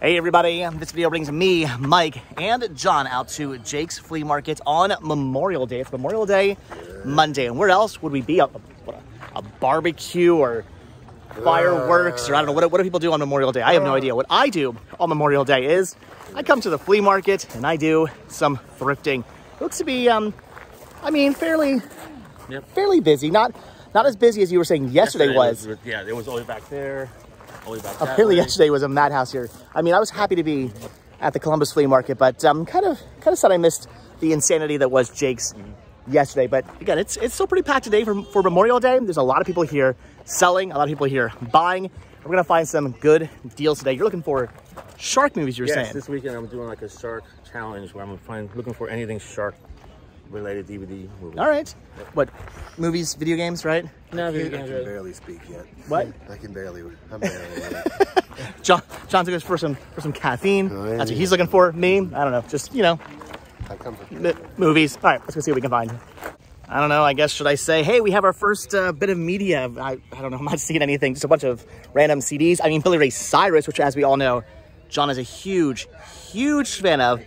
Hey everybody, this video brings me, Mike, and John out to Jake's Flea Market on Memorial Day. It's Memorial Day Monday, and where else would we be? A barbecue or fireworks, or I don't know, what do people do on Memorial Day? I have no idea. What I do on Memorial Day is I come to the flea market and I do some thrifting. It looks to be, I mean, fairly busy. Not as busy as you were saying yesterday was. Yeah, it was always back there. Apparently yesterday was a madhouse here. I mean, I was happy to be at the Columbus Flea Market, but kind of sad I missed the insanity that was Jake's yesterday. But again, it's still pretty packed today for Memorial Day. There's a lot of people here selling, a lot of people here buying. We're gonna find some good deals today. You're looking for shark movies, you're saying? Yes, this weekend I'm doing like a shark challenge where I'm looking for anything shark related DVD movies. All right. Yep. What? Movies, video games, right? No, video games. I can barely speak yet. What? I'm barely. John took us for some caffeine. Oh, yeah. That's what he's looking for. Me, I don't know. Just, you know, I come for movies. All right, let's go see what we can find. I don't know. I guess, should I say, hey, we have our first bit of media. I don't know. I'm not seeing anything. Just a bunch of random CDs. I mean, Billy Ray Cyrus, which, as we all know, John is a huge fan of.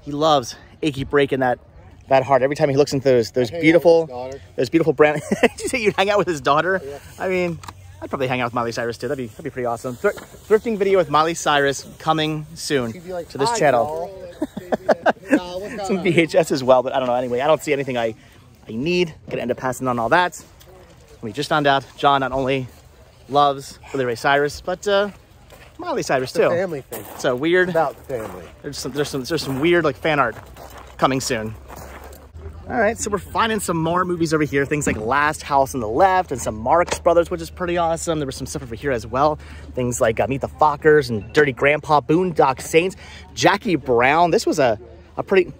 He loves Achy Breaky in that heart. Every time he looks into those beautiful brand. Did you say you'd hang out with his daughter? Oh, yeah. I mean, I'd probably hang out with Miley Cyrus too. That'd be pretty awesome. Thrifting video with Miley Cyrus coming soon to this channel. Some VHS as well, but I don't know. Anyway, I don't see anything I need. I'm gonna end up passing on all that. And we just found out John not only loves Billy Ray Cyrus, but Miley Cyrus too. It's a family thing. So weird. It's about family. There's some weird like fan art coming soon. All right, so we're finding some more movies over here. Things like Last House on the Left and some Marx Brothers, which is pretty awesome. There was some stuff over here as well. Things like Meet the Fockers and Dirty Grandpa, Boondock Saints, Jackie Brown. This was a pretty...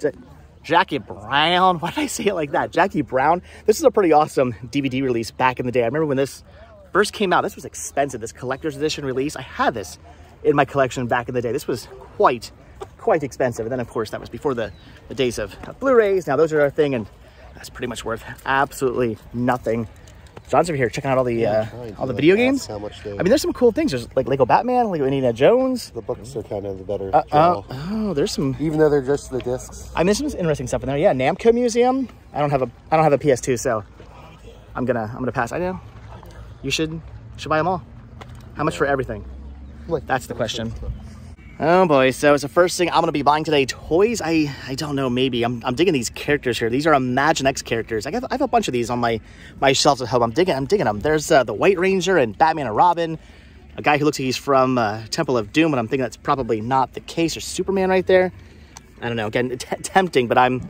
Jackie Brown? Why did I say it like that? Jackie Brown. This is a pretty awesome DVD release back in the day. I remember when this first came out. This was expensive, this collector's edition release. I had this in my collection back in the day. This was quite expensive, and then of course that was before the days of Blu-rays. Now those are our thing, and that's pretty much worth absolutely nothing. John's over here checking out all the video games. How much I mean, there's some cool things. There's like Lego Batman, Lego Indiana Jones. The books are kind of the better. There's some, even though they're just the discs. I mean, there's some interesting stuff in there. Yeah, Namco Museum. I don't have a PS2, so I'm gonna pass. I know. You should buy them all. How much for everything? Like, that's the question. Oh boy, so it's the first thing I'm gonna be buying today. Toys, I don't know, maybe. I'm digging these characters here. These are Imaginext characters. I have a bunch of these on my shelves at home. I'm digging them. There's the White Ranger and Batman and Robin. A guy who looks like he's from Temple of Doom, but I'm thinking that's probably not the case. There's Superman right there. I don't know, again, tempting, but I'm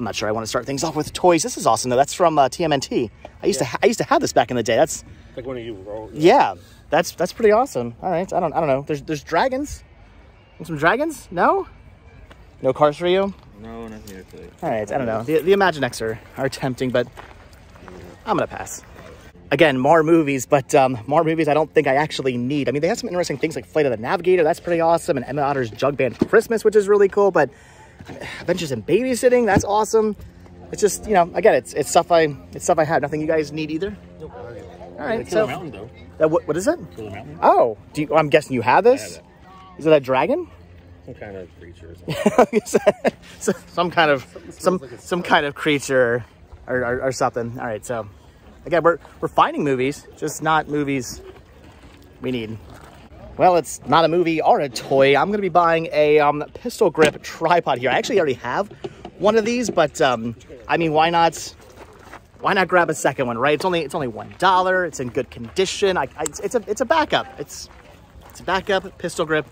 not sure I want to start things off with toys. This is awesome though, that's from TMNT. I used to have this back in the day. That's like one of you rolled. Yeah, that's pretty awesome. All right, I don't know. There's dragons. Some dragons? No? No cars for you? No, nothing here today. All right, I don't know. The Imaginext are tempting, but I'm going to pass. Again, more movies, but more movies I don't think I actually need. I mean, they have some interesting things like Flight of the Navigator. That's pretty awesome. And Emmet Otter's Jug Band Christmas, which is really cool. But Adventures in Babysitting, that's awesome. It's just, you know, again, it's stuff I have. Nothing you guys need either? Nope. All right, so... Mountain, though. What is it? Killer Mountain. Oh, I'm guessing you have this? Yeah, is it a dragon? Some kind of creature. some kind of creature or something. All right, so again, we're finding movies, just not movies we need. Well, it's not a movie or a toy. I'm gonna be buying a pistol grip tripod here. I actually already have one of these, but I mean, why not grab a second one, right? It's only $1. It's in good condition. It's a backup. It's a backup pistol grip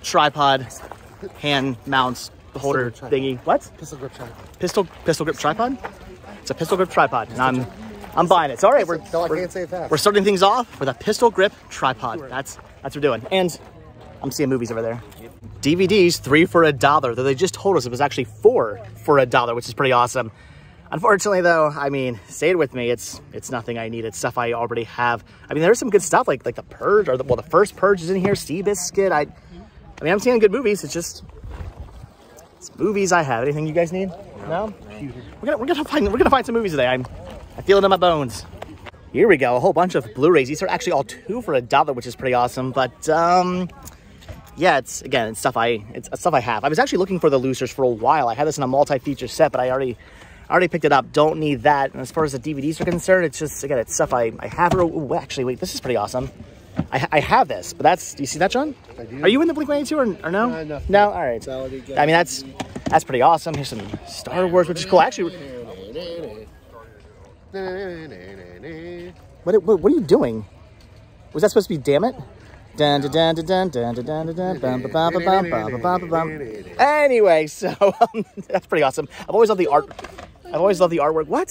tripod, hand mounts, holder thingy. What? Pistol grip tripod. Pistol grip tripod? It's a pistol grip tripod, and I'm buying it. So all right, we're starting things off with a pistol grip tripod. That's what we're doing. And I'm seeing movies over there. DVDs, 3 for $1. Though they just told us it was actually 4 for $1, which is pretty awesome. Unfortunately though, I mean, say it with me, it's nothing I need. It's stuff I already have. I mean, there's some good stuff like the Purge, or the first Purge is in here, Seabiscuit. I mean, I'm seeing good movies. It's just, it's movies I have. Anything you guys need? No? We're gonna find some movies today. I feel it in my bones. Here we go. A whole bunch of Blu-rays. These are actually all 2 for $1, which is pretty awesome. But yeah, it's, again, it's stuff I have. I was actually looking for the losers for a while. I had this in a multi-feature set, but I already picked it up. Don't need that. And as far as the DVDs are concerned, it's just, again, it's stuff I have. Ooh, actually, wait, this is pretty awesome. I have this, but that's, do you see that, John? I do. Are you in the Blink-182 or no? No, all right. I mean, that's pretty awesome. Here's some Star Wars, which is cool. Actually, what are you doing? Was that supposed to be damn it? Anyway, so that's pretty awesome. I've always loved the art. I've always loved the artwork. What?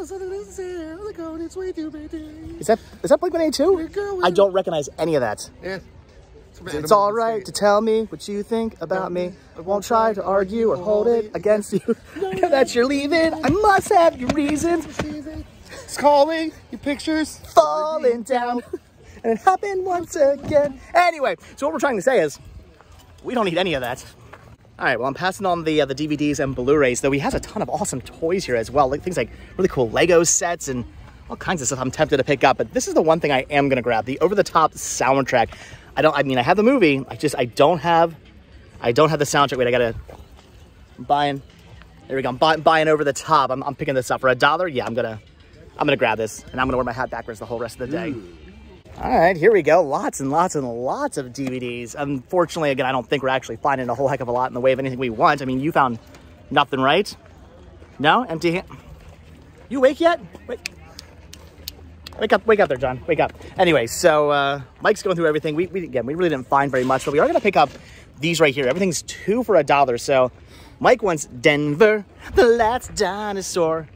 Is that Blink-182? I don't recognize any of that. It's all right to tell me what you think about me. I won't try to argue or hold it against you. I know that you're leaving. I must have your reasons. It's calling. Your pictures falling down. And it happened once again. Anyway, so what we're trying to say is we don't need any of that. All right, well, I'm passing on the DVDs and Blu-rays, though he has a ton of awesome toys here as well. Like things like really cool Lego sets and all kinds of stuff I'm tempted to pick up. But this is the one thing I am going to grab, the Over the Top soundtrack. I mean, I have the movie. I don't have the soundtrack. Wait, there we go. I'm buying Over the Top. I'm picking this up for $1. Yeah, I'm going to grab this, and I'm going to wear my hat backwards the whole rest of the day. Ooh. All right, here we go. Lots and lots and lots of DVDs. Unfortunately, again, I don't think we're actually finding a whole heck of a lot in the way of anything we want. I mean, you found nothing, right? No? Empty hand? You awake yet? Wait. Wake up there, John. Wake up. Anyway, so Mike's going through everything. We really didn't find very much, but we are going to pick up these right here. Everything's two for $1. So Mike wants Denver, the Last Dinosaur.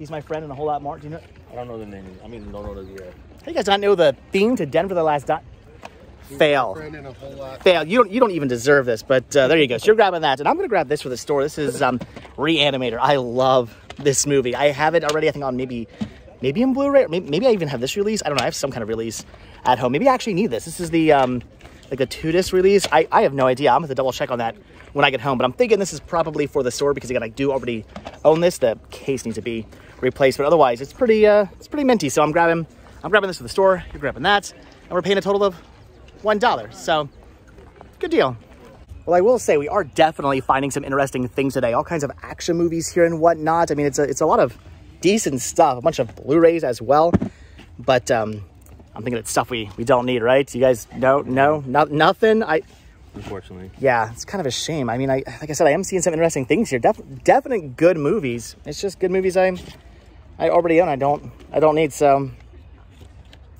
He's my friend and a whole lot more. Do you know? I don't know the name. I mean, don't know the year. You guys don't know the theme to Denver the Last Dot? Fail. Fail. You don't even deserve this, but there you go. So you're grabbing that, and I'm going to grab this for the store. This is Reanimator. I love this movie. I have it already, I think, on maybe in Blu-ray. Or maybe I even have this release. I don't know. I have some kind of release at home. Maybe I actually need this. This is the like a 2-disc release. I have no idea. I'm going to have to double-check on that when I get home, but I'm thinking this is probably for the store because, again, I do already own this. The case needs to be replaced, but otherwise, it's pretty minty, so I'm grabbing this for the store, you're grabbing that, and we're paying a total of $1. So, good deal. Well, I will say we are definitely finding some interesting things today. All kinds of action movies here and whatnot. I mean, it's a lot of decent stuff. A bunch of Blu-rays as well. But I'm thinking it's stuff we don't need, right? You guys, no, nothing. Unfortunately. Yeah, it's kind of a shame. I mean, like I said, I am seeing some interesting things here. Definite good movies. It's just good movies I already own. I don't need, so.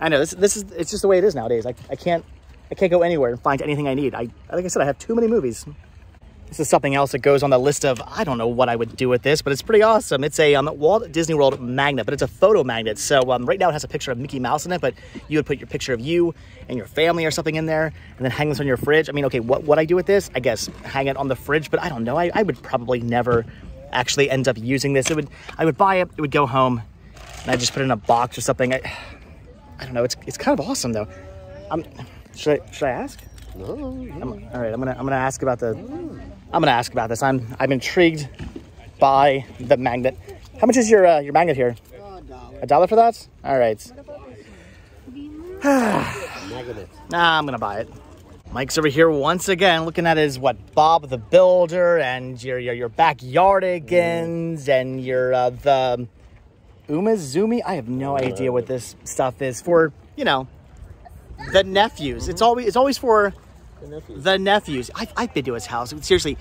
I know it's just the way it is nowadays. I can't go anywhere and find anything I need. Like I said, I have too many movies. This is something else that goes on the list of, I don't know what I would do with this, but it's pretty awesome. It's a Walt Disney World magnet, but it's a photo magnet. So right now it has a picture of Mickey Mouse in it, but you would put your picture of you and your family or something in there and then hang this on your fridge. I mean, okay, what would I do with this? I guess hang it on the fridge, but I don't know. I would probably never actually end up using this. I would buy it, it would go home, and I'd just put it in a box or something. I don't know. It's kind of awesome though. Should I ask? No. Yeah. All right. I'm gonna ask about the. I'm gonna ask about this. I'm intrigued by the magnet. How much is your magnet here? $1 for that? All right. Nah, I'm gonna buy it. Mike's over here once again, looking at his Bob the Builder and your backyardigans and your the. Umazoomi? I have no idea what this stuff is for, you know, the nephews. It's always for the nephews. I've been to his house. Seriously,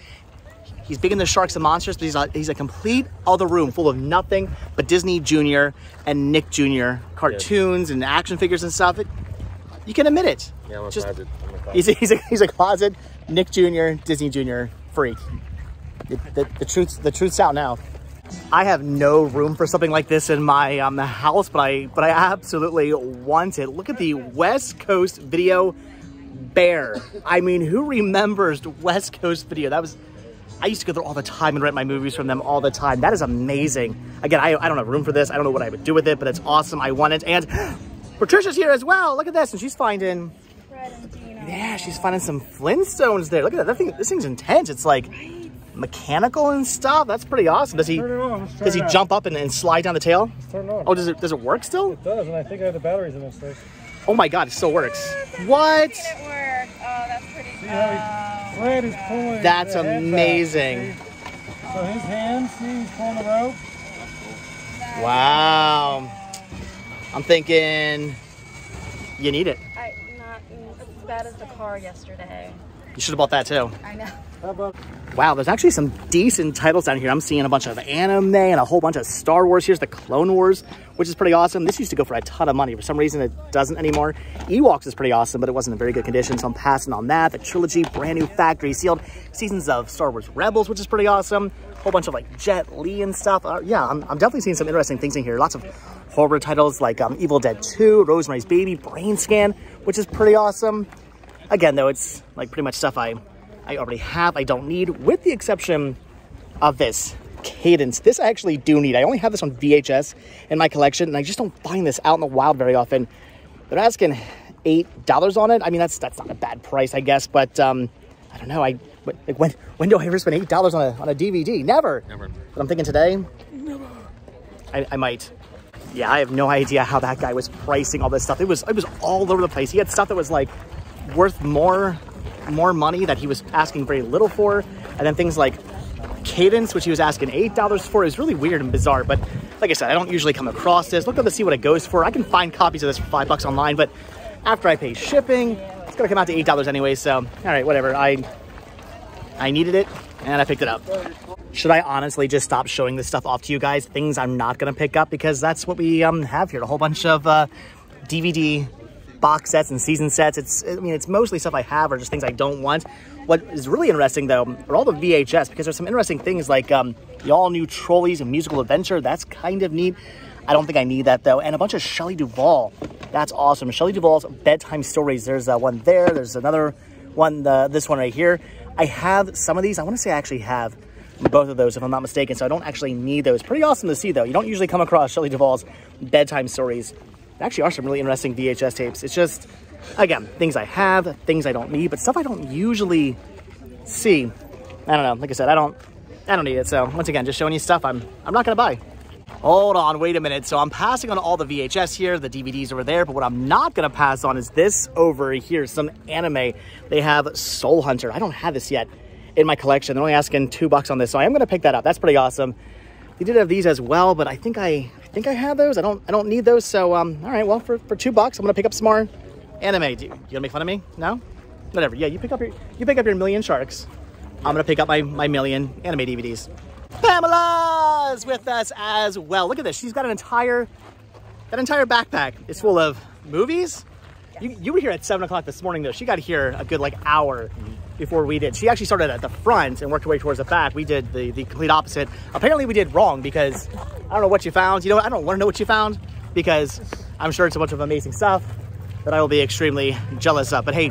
he's big in the sharks and monsters, but he's a complete other room full of nothing but Disney Jr. and Nick Jr. cartoons and action figures and stuff. You can admit it. Yeah, I'm a closet. He's a closet Nick Jr., Disney Jr. freak. The truth's out now. I have no room for something like this in my house, but I absolutely want it. Look at the West Coast Video bear. I mean, who remembers West Coast Video? I used to go there all the time and rent my movies from them all the time. That is amazing. Again, I don't have room for this. I don't know what I would do with it, but it's awesome. I want it. And Patricia's here as well. Look at this, and she's finding. Yeah, she's finding some Flintstones there. Look at that. This thing's intense. It's like. Mechanical and stuff. That's pretty awesome. Does he jump up and slide down the tail? Turn it on. Oh, does it work still? It does, and I think I have the batteries in this thing. Oh my god, it still works. What? It worked. Oh, that's pretty See how he Fred is pulling. That's amazing. Back, so his hand, see, he's pulling the rope. Wow. I'm thinking you need it. Not as bad as the car yesterday. You should have bought that too. I know. Wow, there's actually some decent titles down here. I'm seeing a bunch of anime and a whole bunch of Star Wars. Here's the Clone Wars, which is pretty awesome. This used to go for a ton of money. For some reason, it doesn't anymore. Ewoks is pretty awesome, but it wasn't in very good condition, so I'm passing on that. The trilogy, brand new factory sealed. Seasons of Star Wars Rebels, which is pretty awesome. A whole bunch of like Jet Li and stuff. Yeah, I'm definitely seeing some interesting things in here. Lots of horror titles like Evil Dead 2, Rosemary's Baby, Brain Scan, which is pretty awesome. Again, though, it's like pretty much stuff I already have, I don't need, with the exception of this Cadence. This I actually do need. I only have this on VHS in my collection, and I just don't find this out in the wild very often. They're asking $8 on it. I mean, that's not a bad price, I guess, but I don't know. Like when do I ever spend $8 on a DVD? Never. Never. But I'm thinking today, never. I might. Yeah, I have no idea how that guy was pricing all this stuff. It was all over the place. He had stuff that was like worth more money that he was asking very little for, and then things like Cadence, which he was asking $8 for, is really weird and bizarre. But like I said, I don't usually come across this. Look up to see what it goes for. I can find copies of this for $5 online, but after I pay shipping, it's gonna come out to $8 anyway. So all right, whatever. I needed it and I picked it up. Should I honestly just stop showing this stuff off to you guys? Things I'm not gonna pick up, because that's what we have here. A whole bunch of DVD box sets and season sets. It's mostly stuff I have or just things I don't want. What is really interesting though are all the VHS, because there's some interesting things like the all new Trolleys and Musical Adventure. That's kind of neat. I don't think I need that though. And a bunch of Shelley Duvall. That's awesome. Shelley Duvall's Bedtime Stories. There's one there. There's another one, this one right here. I have some of these. I want to say I actually have both of those if I'm not mistaken. So I don't actually need those. Pretty awesome to see though. You don't usually come across Shelley Duvall's Bedtime Stories. There actually are some really interesting VHS tapes. It's just, again, things I have, things I don't need, but stuff I don't usually see. I don't know. Like I said, I don't need it. So once again, just showing you stuff I'm not gonna buy. Hold on, wait a minute. So I'm passing on all the VHS here, the DVDs over there, but what I'm not gonna pass on is this over here, some anime. They have Soul Hunter. I don't have this yet in my collection. They're only asking $2 on this, so I am gonna pick that up. That's pretty awesome. They did have these as well, but I think I have those. I don't need those. So all right, well, for $2, I'm gonna pick up some more anime. You gonna make fun of me? No, whatever. Yeah, you pick up your million sharks. I'm gonna pick up my million anime DVDs. Pamela is with us as well. Look at this. She's got that entire backpack. It's full of movies. You were here at 7 o'clock this morning though. She got here a good like hour before we did. She actually started at the front and worked her way towards the back. We did the complete opposite. Apparently we did wrong, because I don't know what you found. You know what? I don't want to know what you found, because I'm sure it's a bunch of amazing stuff that I will be extremely jealous of. But hey,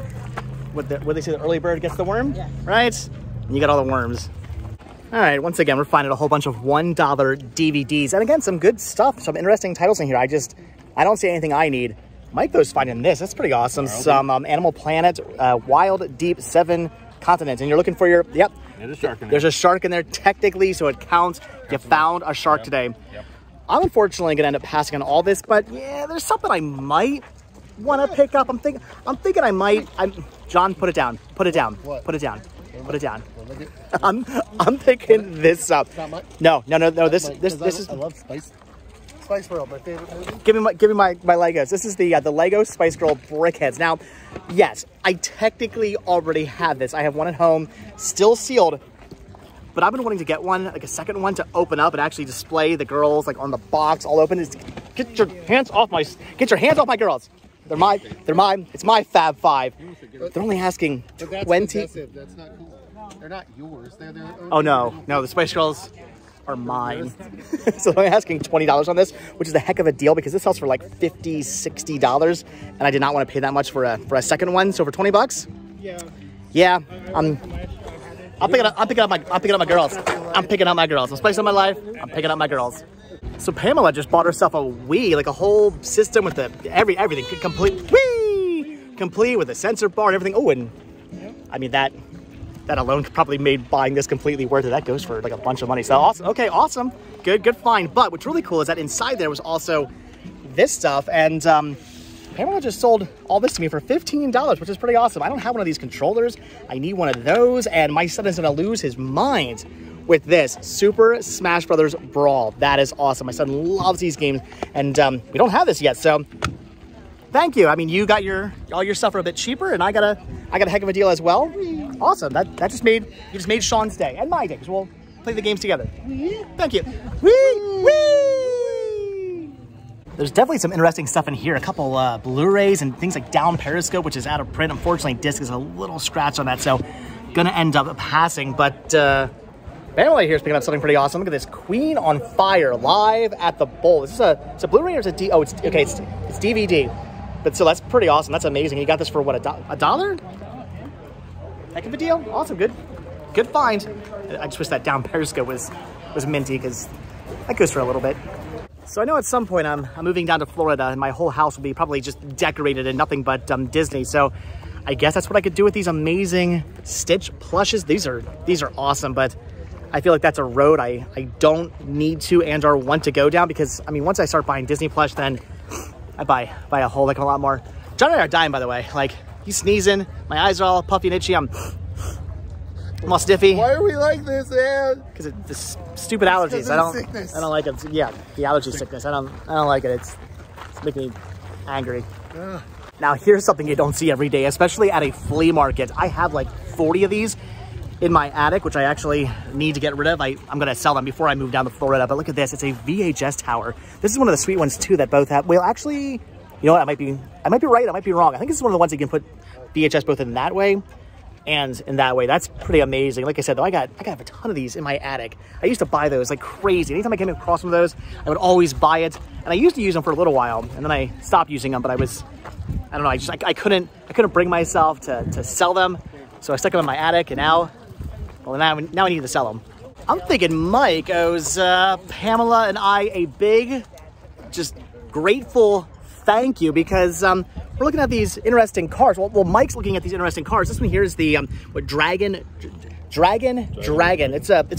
what they say, the early bird gets the worm? Yeah. Right? And you got all the worms. All right, once again, we're finding a whole bunch of $1 DVDs. And again, some good stuff, some interesting titles in here. I don't see anything I need. Mike though is finding this. That's pretty awesome. Some Animal Planet, Wild Deep, 7 Continents. And you're looking for your, yep. There's a shark in there. There's a shark in there technically, so it counts. You found a shark today. Yep. I'm unfortunately gonna end up passing on all this, but yeah, there's something I might wanna pick up. I'm thinking I might, John, put it down. Put it down. What? Put it down. Put it down. I'm picking this up. It's not much? No, this is. I love Spice. Spice Girl, my favorite movie. Give me my Legos. This is the Lego Spice Girl Brickheads. Now, yes, I technically already have this. I have one at home, still sealed, but I've been wanting to get one, like a second one, to open up and actually display the girls like on the box, all open. It's, get your hands off my girls. They're mine. It's my Fab Five. They're only asking 20. That's not cool. They're not yours. They're their own. Oh no, the Spice Girls are mine. So I'm asking $20 on this, which is a heck of a deal, because this sells for like $50, $60, and I did not want to pay that much for a second one. So for $20, yeah, I'm picking up my girls. I'm picking up my girls. I'm spicing my life. I'm picking up my girls. So Pamela just bought herself a Wii, like a whole system with the everything complete. Wii, complete with a sensor bar and everything. Oh, and I mean that. That alone probably made buying this completely worth it. That goes for like a bunch of money. So awesome. Okay, awesome. Good find. But what's really cool is that inside there was also this stuff. And Pamela just sold all this to me for $15, which is pretty awesome. I don't have one of these controllers. I need one of those, and my son is gonna lose his mind with this Super Smash Brothers Brawl. That is awesome. My son loves these games, and we don't have this yet, so thank you. I mean, you got all your stuff for a bit cheaper, and I got a heck of a deal as well. Awesome. That just made Sean's day and my day, because we'll play the games together. Thank you. Whee! Whee! There's definitely some interesting stuff in here. A couple Blu-rays and things like Down Periscope, which is out of print. Unfortunately, disc is a little scratched on that, so gonna end up passing, but Pamela here is picking up something pretty awesome. Look at this, Queen on Fire, Live at the Bowl. Is this it's a Blu-ray or is it D? Oh, it's DVD. But so that's pretty awesome. That's amazing. You got this for what, a dollar? Heck of a deal. Awesome. Good find. I just wish that Down Periscope was minty, because that goes for a little bit. So I know at some point I'm moving down to Florida, and my whole house will be probably just decorated in nothing but Disney. So I guess that's what I could do with these amazing Stitch plushes. These are awesome, but I feel like that's a road I don't need to and or want to go down, because I mean, once I start buying Disney plush, then I buy a whole, like, a lot more. John and I are dying, by the way. Like, he's sneezing. My eyes are all puffy and itchy. I'm all stiffy. Why are we like this, man? Because it's this stupid allergies. I don't like it. Yeah, the allergy sickness. I don't like it. It's making me angry. Ugh. Now, here's something you don't see every day, especially at a flea market. I have like 40 of these in my attic, which I actually need to get rid of. I'm gonna sell them before I move down to Florida. But look at this, it's a VHS tower. This is one of the sweet ones too that both have, well, actually, you know what, I might be right, I might be wrong. I think this is one of the ones you can put VHS both in that way and in that way. That's pretty amazing. Like I said, though, I got a ton of these in my attic. I used to buy those like crazy. Anytime I came across one of those, I would always buy it. And I used to use them for a little while, and then I stopped using them, but I don't know, I couldn't bring myself to sell them. So I stuck them in my attic, and now I need to sell them. I'm thinking Mike owes Pamela and I a big, just grateful thank you, because we're looking at these interesting cars. Well, Mike's looking at these interesting cars. This one here is the Dragon. It's a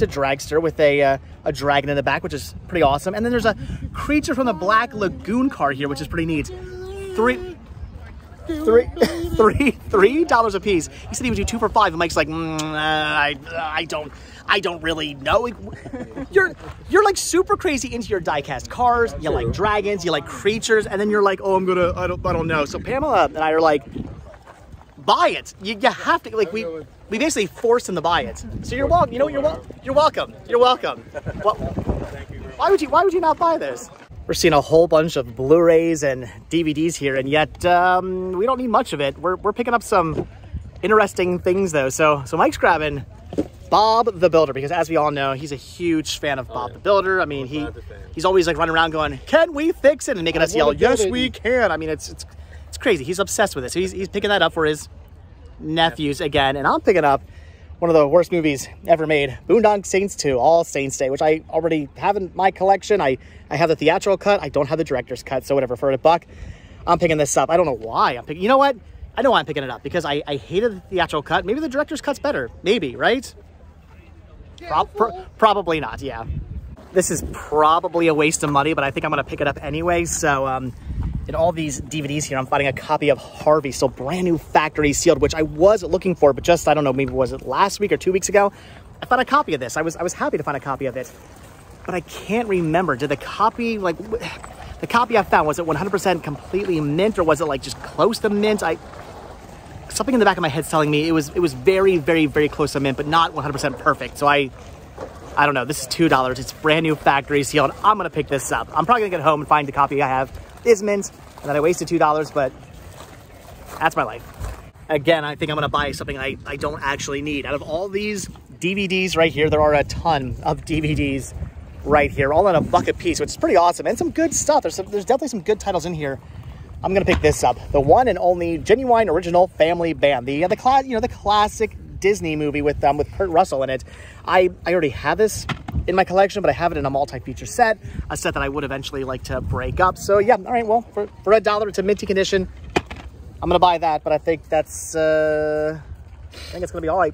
dragster with a dragon in the back, which is pretty awesome. And then there's a Creature from the Black Lagoon car here, which is pretty neat. $3 a piece. He said he would do 2 for $5, and Mike's like, I don't really know. You're like super crazy into your diecast cars. You like dragons. You like creatures. And then you're like, oh, I don't know. So Pamela and I are like, buy it. You have to, like, we basically forced him to buy it. So you're welcome. You know what? You're welcome. You're welcome. Well, why would you not buy this? We're seeing a whole bunch of Blu-rays and DVDs here, and yet we don't need much of it. We're picking up some interesting things, though. So Mike's grabbing Bob the Builder, because as we all know, he's a huge fan of Bob the Builder. I mean, he's always like running around going, "Can we fix it?" and making us yell, "Yes, we can!" I mean, it's crazy. He's obsessed with it. So he's picking that up for his nephews again, and I'm picking up one of the worst movies ever made, Boondock Saints 2, All Saints Day, which I already have in my collection. I have the theatrical cut. I don't have the director's cut, so whatever, for a buck, I'm picking this up. I don't know why I'm picking, you know what? I know why I'm picking it up, because I hated the theatrical cut. Maybe the director's cut's better. Maybe, right? Probably not, yeah. This is probably a waste of money, but I think I'm gonna pick it up anyway, so in all these DVDs here, I'm finding a copy of Harvey, still brand new factory sealed, which I was looking for, but just, I don't know, maybe was it last week or 2 weeks ago? I found a copy of this. I was happy to find a copy of it, but I can't remember. Did the copy, like, the copy I found, was it 100% completely mint, or was it like just close to mint? Something in the back of my head's telling me it was very, very, very close to mint, but not 100% perfect. So I don't know. This is $2. It's brand new factory sealed. I'm gonna pick this up. I'm probably gonna get home and find the copy I have is mint, and then I wasted $2, but that's my life. Again, I think I'm gonna buy something I don't actually need. Out of all these DVDs right here, there are a ton of DVDs right here, all in a bucket piece, which is pretty awesome, and some good stuff. There's definitely some good titles in here. I'm gonna pick this up, the one and only Genuine Original Family Band, the classic Disney movie with Kurt Russell in it. I already have this in my collection, but I have it in a multi-feature set, a set that I would eventually like to break up. So yeah, all right, well, for $1, it's a minty condition. I'm gonna buy that, but I think that's, I think it's gonna be all right.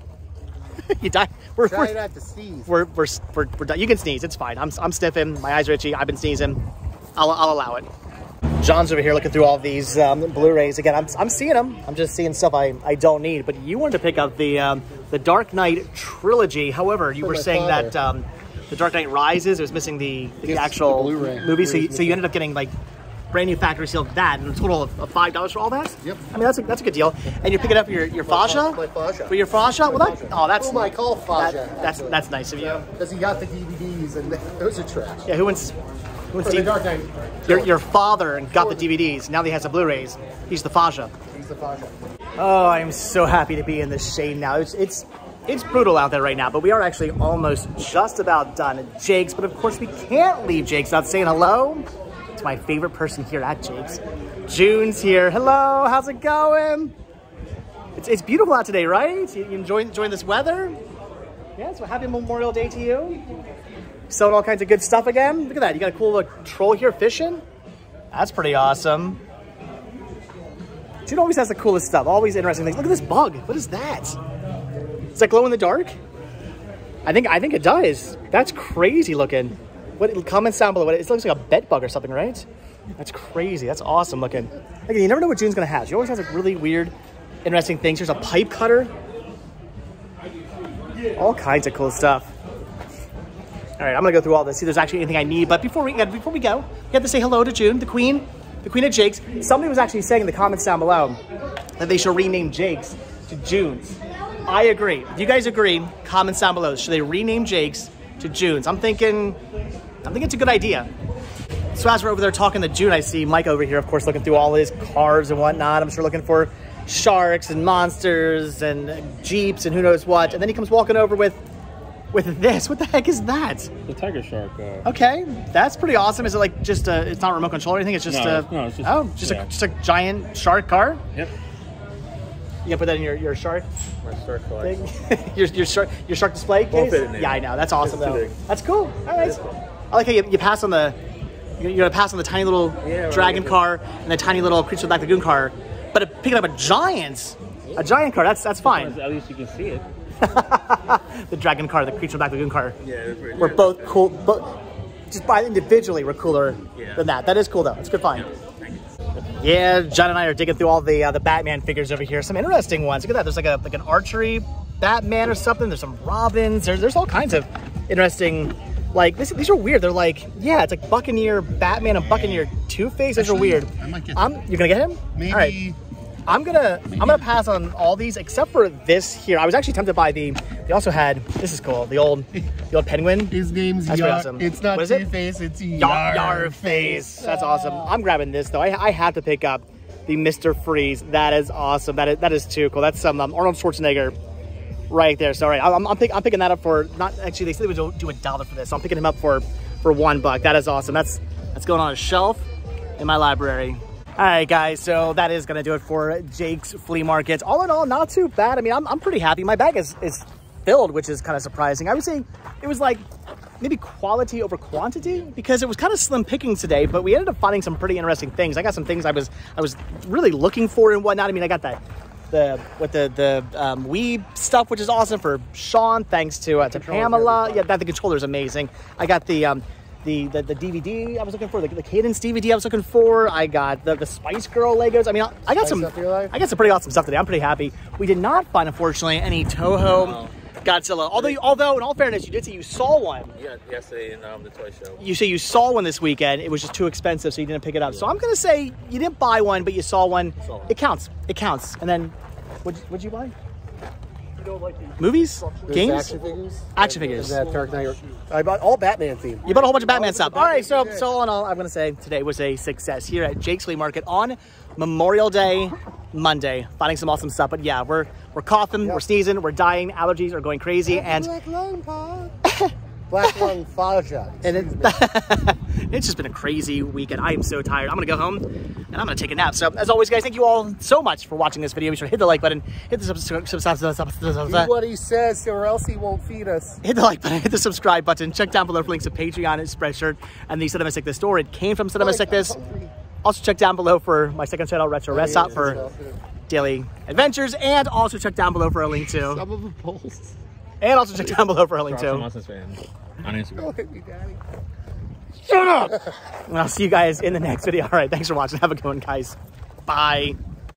You die. Try not to sneeze. We're done. You can sneeze. It's fine. I'm stiffing. My eyes are itchy. I've been sneezing. I'll allow it. John's over here looking through all these Blu-rays again. I'm seeing them. I'm just seeing stuff I don't need. But you wanted to pick up the Dark Knight trilogy. However, you were saying that the Dark Knight Rises was missing the actual movie. So you ended up getting like brand new factory seal of that, and a total of $5 for all that. Yep. I mean that's a good deal. And you're picking up your fascia. My fascia. For your fascia. Well, that's nice of you. Because he got the DVDs, and those are trash. Yeah. Who wants the Dark Knight? Your father got the DVDs. Now that he has the Blu-rays. He's the fascia. He's the fascia. Oh, I'm so happy to be in the shade now. It's brutal out there right now, but we are actually almost just about done at Jake's. But of course, we can't leave Jake's without saying hello. It's my favorite person here at Jake's. June's here. Hello, how's it going? It's beautiful out today, right? You enjoying this weather? Yeah, so happy Memorial Day to you. Sewing all kinds of good stuff again. Look at that, you got a cool little troll here fishing. That's pretty awesome. June always has the coolest stuff, always interesting things. Look at this bug, what is that? Does that glow in the dark? I think it does. That's crazy looking. What, comments down below. It looks like a bed bug or something, right? That's crazy. That's awesome looking. Again, you never know what June's gonna have. She always has like really weird, interesting things. There's a pipe cutter. All kinds of cool stuff. All right, I'm gonna go through all this, see if there's actually anything I need. But before we go, we have to say hello to June, the queen of Jake's. Somebody was actually saying in the comments down below that they should rename Jake's to June's. I agree. If you guys agree, comments down below. Should they rename Jake's to June's? I think it's a good idea. So as we're over there talking to June, I see Mike over here, of course, looking through all his cars and whatnot. I'm sure looking for sharks and monsters and Jeeps and who knows what. And then he comes walking over with this. What the heck is that? The tiger shark. Okay, that's pretty awesome. Is it like just a, it's not remote control or anything? It's just just a giant shark car? Yep. You gotta put that in your shark. My shark thing. your shark display case. Yeah, I know. That's awesome though. That's cool. All right. Cool. I like how you pass on the tiny little dragon car and the tiny little Creature of the Black Lagoon car, but picking up a giant car. That's fine. At least you can see it. The dragon car, the Creature of the Black Lagoon car. Yeah, we're both cool. But just by individually, we're cooler than that. That is cool though. It's good find. Yeah, John and I are digging through all the Batman figures over here. Some interesting ones. Look at that. There's like an archery Batman or something. There's some Robins. There's all kinds of interesting. Like these are weird. They're like it's like Buccaneer Batman and Buccaneer Two-Face. Those are weird. I might get him. You're gonna get him? Maybe. All right. I'm gonna pass on all these except for this here. I was actually tempted by they also had, this is cool, the old penguin. His name's awesome. It's not Two-Face, it's Yarface. That's awesome. I'm grabbing this though. I have to pick up the Mr. Freeze. That is awesome. That is too cool. That's some Arnold Schwarzenegger right there. So all right, I'm picking that up for, not actually, they said they would do $1 for this. So I'm picking him up for $1. That is awesome. That's going on a shelf in my library. All right, guys, so that is gonna do it for Jake's Flea Market. All in all, not too bad. I mean, I'm pretty happy. My bag is filled, which is kind of surprising. I would say it was like maybe quality over quantity because it was kind of slim pickings today, but we ended up finding some pretty interesting things. I got some things I was really looking for and whatnot. I mean, I got the Wii stuff, which is awesome for Sean, thanks to Pamela. Yeah, the controller's amazing. I got the DVD I was looking for, the Cadence DVD I was looking for. I got the Spice Girl Legos. I mean, I got some pretty awesome stuff today. I'm pretty happy. We did not find, unfortunately, any Toho Godzilla. Although in all fairness, you did say you saw one. Yeah, yesterday in the toy show. You say you saw one this weekend. It was just too expensive, so you didn't pick it up. Yeah. So I'm gonna say you didn't buy one, but you saw one. It counts. It counts. And then, what'd you buy? You don't like these movies? Games? Action figures. That Dark Knight. I bought all Batman themed. You bought a whole bunch of Batman stuff. All right, so all in all, I'm going to say today was a success here at Jake's Flea Market on Memorial Day, Monday. Finding some awesome stuff. But yeah, we're coughing, we're sneezing, we're dying, allergies are going crazy. And black lung pop. Black lung fascia. And it's just been a crazy weekend. I am so tired. I'm going to go home and I'm going to take a nap. So as always, guys, thank you all so much for watching this video. Be sure to hit the like button. Hit the subscribe. Do what he says or else he won't feed us. Hit the like button. Hit the subscribe button. Check down below for links to Patreon and Spreadshirt and the Cinema Sickness store. It came from Cinema Sickness. Also check down below for my second channel, Retro Rest Stop, for daily adventures. And also check down below for a link to... Some of the polls. And also check down below for a link to... On Instagram. Shut up! And I'll see you guys in the next video. All right, thanks for watching. Have a good one, guys. Bye.